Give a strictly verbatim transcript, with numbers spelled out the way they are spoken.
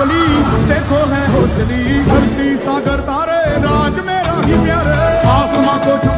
चली, देखो है हो चली, धरती सागर तारे राज मेरा ही प्यारे, आसमां को